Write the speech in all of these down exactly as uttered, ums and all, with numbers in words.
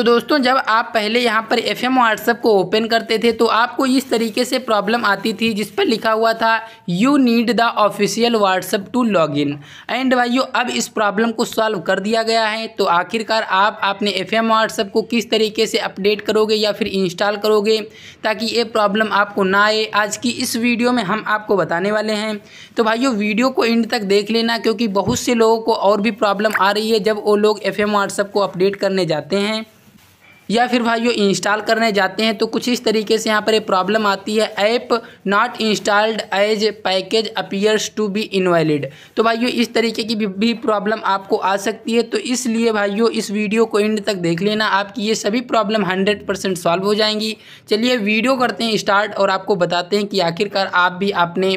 तो दोस्तों जब आप पहले यहाँ पर एफ एम व्हाट्सएप को ओपन करते थे तो आपको इस तरीके से प्रॉब्लम आती थी जिस पर लिखा हुआ था you need the official WhatsApp to log in. And भाइयों अब इस प्रॉब्लम को सॉल्व कर दिया गया है। तो आखिरकार आप आपने एफ एम व्हाट्सएप को किस तरीके से अपडेट करोगे या फिर इंस्टॉल करोगे ताकि ये प्रॉब्लम आपको ना आए, आज की इस वीडियो में हम आपको बताने वाले हैं। तो भाइयों वीडियो को एंड तक देख लेना क्योंकि बहुत से लोगों को और भी प्रॉब्लम आ रही है जब वो लोग एफ एम व्हाट्सएप को अपडेट करने जाते हैं या फिर भाइयों इंस्टॉल करने जाते हैं तो कुछ इस तरीके से यहाँ पर ये प्रॉब्लम आती है, app not installed as package appears to be invalid. तो भाइयों इस तरीके की भी प्रॉब्लम आपको आ सकती है। तो इसलिए भाइयों इस वीडियो को एंड तक देख लेना, आपकी ये सभी प्रॉब्लम हंड्रेड परसेंट सॉल्व हो जाएंगी। चलिए वीडियो करते हैं स्टार्ट और आपको बताते हैं कि आखिरकार आप भी अपने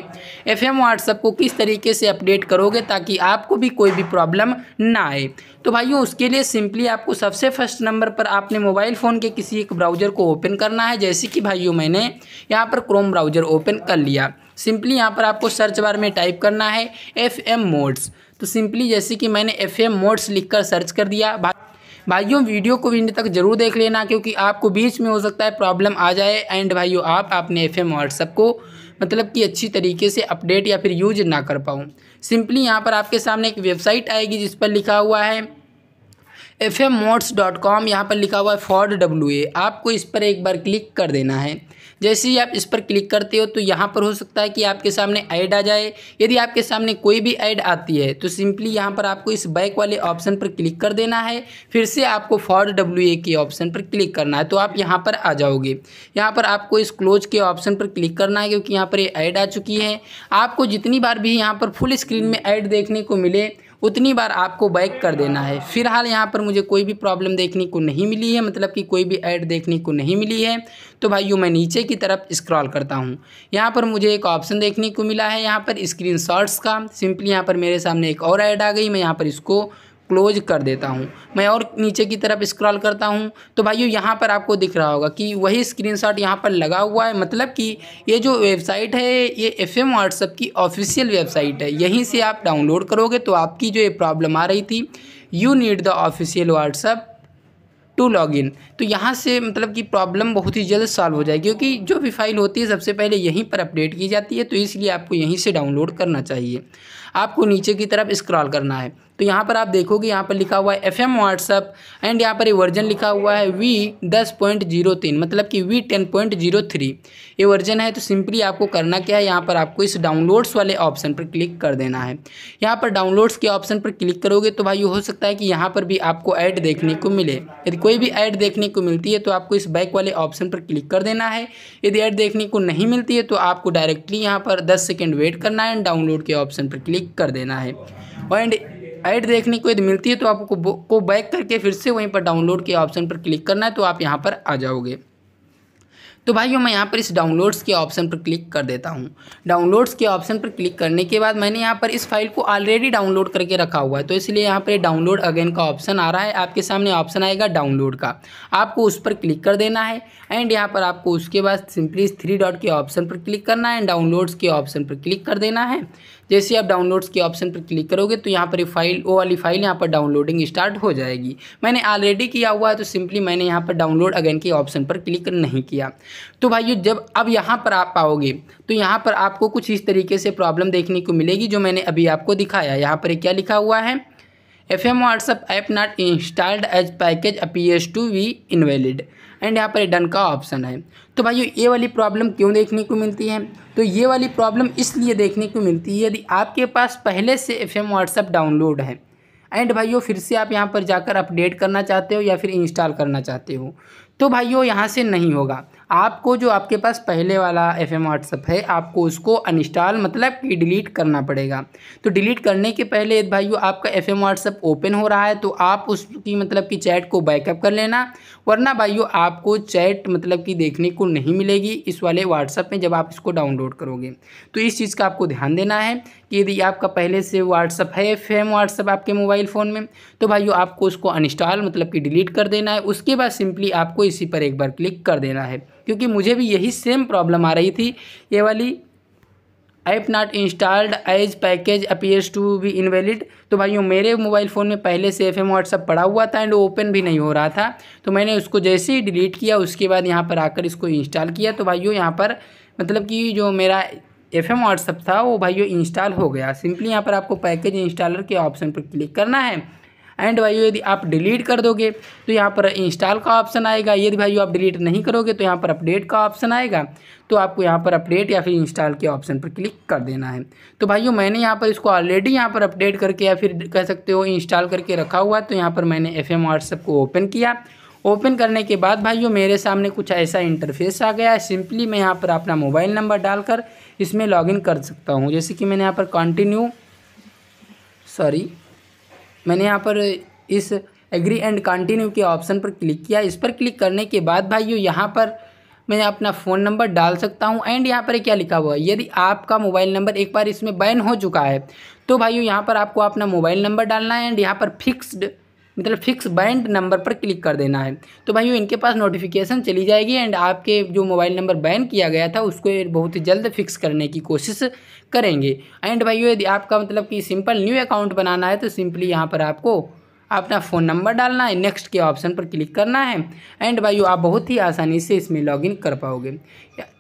एफ एम व्हाट्सएप को किस तरीके से अपडेट करोगे ताकि आपको भी कोई भी प्रॉब्लम ना आए। तो भाइयों उसके लिए सिंपली आपको सबसे फर्स्ट नंबर पर आपने मोबाइल फ़ोन के किसी एक ब्राउज़र को ओपन करना है। जैसे कि भाइयों मैंने यहाँ पर क्रोम ब्राउज़र ओपन कर लिया। सिंपली यहाँ पर आपको सर्च बार में टाइप करना है एफ एम मोड्स। तो सिंपली जैसे कि मैंने एफ एम मोड्स लिखकर सर्च कर दिया। भाइयों वीडियो को एंड तक जरूर देख लेना क्योंकि आपको बीच में हो सकता है प्रॉब्लम आ जाए। एंड भाइयों आप अपने एफ एम व्हाट्सएप को मतलब कि अच्छी तरीके से अपडेट या फिर यूज ना कर पाऊँ। सिंपली यहाँ पर आपके सामने एक वेबसाइट आएगी जिस पर लिखा हुआ है F M mods dot com. यहाँ पर लिखा हुआ है फॉर डब्ल्यू ए। आपको इस पर एक बार क्लिक कर देना है। जैसे ही आप इस पर क्लिक करते हो तो यहाँ पर हो सकता है कि आपके सामने ऐड आ जाए। यदि आपके सामने कोई भी ऐड आती है तो सिंपली यहाँ पर आपको इस बैक वाले ऑप्शन पर क्लिक कर देना है। फिर से आपको फॉर डब्ल्यू ए के ऑप्शन पर क्लिक करना है तो आप यहाँ पर आ जाओगे। यहाँ पर आपको इस क्लोज के ऑप्शन पर क्लिक करना है क्योंकि यहाँ पर ये ऐड आ चुकी है। आपको जितनी बार भी यहाँ पर फुल स्क्रीन में ऐड देखने को मिले उतनी बार आपको बैक कर देना है। फिलहाल यहाँ पर मुझे कोई भी प्रॉब्लम देखने को नहीं मिली है, मतलब कि कोई भी ऐड देखने को नहीं मिली है। तो भाइयों मैं नीचे की तरफ स्क्रॉल करता हूँ। यहाँ पर मुझे एक ऑप्शन देखने को मिला है यहाँ पर स्क्रीनशॉट्स का। सिंपली यहाँ पर मेरे सामने एक और ऐड आ गई। मैं यहाँ पर इसको क्लोज कर देता हूँ। मैं और नीचे की तरफ स्क्रॉल करता हूँ तो भाइयों यहाँ पर आपको दिख रहा होगा कि वही स्क्रीनशॉट यहाँ पर लगा हुआ है। मतलब कि ये जो वेबसाइट है ये एफ एम व्हाट्सएप की ऑफिशियल वेबसाइट है, यहीं से आप डाउनलोड करोगे तो आपकी जो ये प्रॉब्लम आ रही थी you need the official WhatsApp to log in, तो यहाँ से मतलब कि प्रॉब्लम बहुत ही जल्द सॉल्व हो जाएगी क्योंकि जो भी फाइल होती है सबसे पहले यहीं पर अपडेट की जाती है। तो इसलिए आपको यहीं से डाउनलोड करना चाहिए। आपको नीचे की तरफ स्क्रॉल करना है तो यहाँ पर आप देखोगे यहाँ पर लिखा हुआ है एफ एम व्हाट्सएप एंड यहाँ पर ये वर्जन लिखा हुआ है वी दस पॉइंट ज़ीरो तीन, मतलब कि V ten point zero three ये वर्जन है। तो सिंपली आपको करना क्या है, यहाँ पर आपको इस डाउनलोड्स वाले ऑप्शन पर क्लिक कर देना है। यहाँ पर डाउनलोड्स के ऑप्शन पर क्लिक करोगे तो भाई हो सकता है कि यहाँ पर भी आपको ऐड देखने को मिले। यदि कोई भी ऐड देखने को मिलती है तो आपको इस बैक वाले ऑप्शन पर क्लिक कर देना है। यदि ऐड देखने को नहीं मिलती है तो आपको डायरेक्टली यहाँ पर दस सेकेंड वेट करना है एंड डाउनलोड के ऑप्शन पर क्लिक कर देना है। एंड ऐड देखने को यदि मिलती है तो आपको को बैक करके फिर से वहीं पर डाउनलोड के ऑप्शन पर क्लिक करना है तो आप यहाँ पर आ जाओगे। तो भाइयों मैं यहाँ पर इस डाउनलोड्स के ऑप्शन पर क्लिक कर देता हूँ। डाउनलोड्स के ऑप्शन पर क्लिक करने के बाद मैंने यहाँ पर इस फाइल को ऑलरेडी डाउनलोड करके रखा हुआ है तो इसलिए यहाँ पर डाउनलोड अगेन का ऑप्शन आ रहा है। आपके सामने ऑप्शन आएगा डाउनलोड का, आपको उस पर क्लिक कर देना है। एंड यहाँ पर आपको उसके बाद सिंपली इस थ्री डॉट के ऑप्शन पर क्लिक करना है एंड डाउनलोड्स के ऑप्शन पर क्लिक कर देना है। जैसे आप डाउनलोड्स के ऑप्शन पर क्लिक करोगे तो यहाँ पर ये फाइल वो वाली फाइल यहाँ पर डाउनलोडिंग स्टार्ट हो जाएगी। मैंने ऑलरेडी किया हुआ है तो सिंपली मैंने यहाँ पर डाउनलोड अगेन के ऑप्शन पर क्लिक नहीं किया। तो भाइयों जब अब यहाँ पर आप आओगे तो यहाँ पर आपको कुछ इस तरीके से प्रॉब्लम देखने को मिलेगी जो मैंने अभी आपको दिखाया। यहाँ पर क्या लिखा हुआ है F M WhatsApp app not installed as package appears to be invalid and यहाँ पर डन का ऑप्शन है। तो भाइयों ये वाली प्रॉब्लम क्यों देखने को मिलती है, तो ये वाली प्रॉब्लम इसलिए देखने को मिलती है यदि आपके पास पहले से एफ एम व्हाट्सएप डाउनलोड है एंड भाइयों फिर से आप यहाँ पर जाकर अपडेट करना चाहते हो या फिर इंस्टॉल करना चाहते हो तो भाइयों यहाँ से नहीं होगा। आपको जो आपके पास पहले वाला एफ एम व्हाट्सएप है आपको उसको अनइंस्टॉल मतलब कि डिलीट करना पड़ेगा। तो डिलीट करने के पहले यदि भाइयों आपका एफ एम व्हाट्सएप ओपन हो रहा है तो आप उसकी मतलब कि चैट को बैकअप कर लेना, वरना भाइयों आपको चैट मतलब कि देखने को नहीं मिलेगी इस वाले व्हाट्सएप में जब आप इसको डाउनलोड करोगे। तो इस चीज़ का आपको ध्यान देना है कि यदि आपका पहले से व्हाट्सएप है एफ एम व्हाट्सएप आपके मोबाइल फ़ोन में तो भाइयों आपको उसको अनइंस्टॉल मतलब कि डिलीट कर देना है। उसके बाद सिंपली आपको इसी पर एक बार क्लिक कर देना है क्योंकि मुझे भी यही सेम प्रॉब्लम आ रही थी ये वाली। App not installed as package appears to be invalid. तो भाइयों मेरे मोबाइल फ़ोन में पहले से एफ एम व्हाट्सअप पड़ा हुआ था एंड ओपन भी नहीं हो रहा था, तो मैंने उसको जैसे ही डिलीट किया उसके बाद यहाँ पर आकर इसको इंस्टॉल किया। तो भाइयों यहाँ पर मतलब कि जो मेरा एफ एम व्हाट्सअप था वो भाइयों इंस्टॉल हो गया। सिंपली यहाँ पर आपको पैकेज इंस्टॉलर के ऑप्शन पर क्लिक करना है एंड भाइयों यदि आप डिलीट कर दोगे तो यहाँ पर इंस्टॉल का ऑप्शन आएगा। यदि भाइयों आप डिलीट नहीं करोगे तो यहाँ पर अपडेट का ऑप्शन आएगा, तो आपको यहाँ पर अपडेट या फिर इंस्टॉल के ऑप्शन पर क्लिक कर देना है। तो भाइयों मैंने यहाँ पर इसको ऑलरेडी यहाँ पर अपडेट करके या फिर कह सकते हो इंस्टॉल करके रखा हुआ। तो यहाँ पर मैंने एफ एम व्हाट्सअप को ओपन किया। ओपन करने के बाद भाइयों मेरे सामने कुछ ऐसा इंटरफेस आ गया। सिंपली मैं यहाँ पर अपना मोबाइल नंबर डालकर इसमें लॉगिन कर सकता हूँ। जैसे कि मैंने यहाँ पर कंटिन्यू सॉरी मैंने यहाँ पर इस एग्री एंड कंटिन्यू के ऑप्शन पर क्लिक किया। इस पर क्लिक करने के बाद भाइयों यहाँ पर मैं अपना फ़ोन नंबर डाल सकता हूँ एंड यहाँ पर क्या लिखा हुआ है, यदि आपका मोबाइल नंबर एक बार इसमें बैन हो चुका है तो भाइयों यहाँ पर आपको अपना मोबाइल नंबर डालना है एंड यहाँ पर फिक्स्ड मतलब फिक्स बैंड नंबर पर क्लिक कर देना है। तो भाइयों इनके पास नोटिफिकेशन चली जाएगी एंड आपके जो मोबाइल नंबर बैन किया गया था उसको बहुत ही जल्द फिक्स करने की कोशिश करेंगे। एंड भाइयों यदि आपका मतलब कि सिंपल न्यू अकाउंट बनाना है तो सिंपली यहाँ पर आपको अपना फ़ोन नंबर डालना है, नेक्स्ट के ऑप्शन पर क्लिक करना है एंड भाइयों आप बहुत ही आसानी से इसमें लॉगिन कर पाओगे।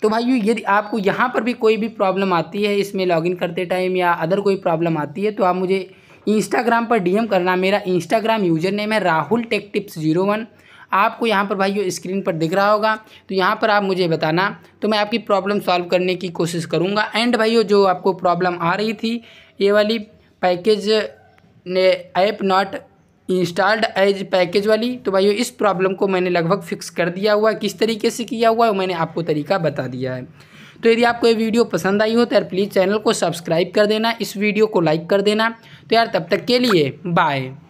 तो भाइयों यदि आपको यहाँ पर भी कोई भी प्रॉब्लम आती है इसमें लॉगिन करते टाइम या अदर कोई प्रॉब्लम आती है तो आप मुझे इंस्टाग्राम पर डीएम करना। मेरा इंस्टाग्राम यूज़र नेम है Rahul tech tips zero one. आपको यहाँ पर भाइयों स्क्रीन पर दिख रहा होगा, तो यहाँ पर आप मुझे बताना, तो मैं आपकी प्रॉब्लम सॉल्व करने की कोशिश करूँगा। एंड भाइयों जो आपको प्रॉब्लम आ रही थी ये वाली पैकेज ने app not installed as package वाली, तो भाइयों इस प्रॉब्लम को मैंने लगभग फिक्स कर दिया हुआ। किस तरीके से किया हुआ है मैंने आपको तरीका बता दिया है। तो यदि आपको ये वीडियो पसंद आई हो तो यार प्लीज़ चैनल को सब्सक्राइब कर देना, इस वीडियो को लाइक कर देना। तो यार तब तक के लिए बाय।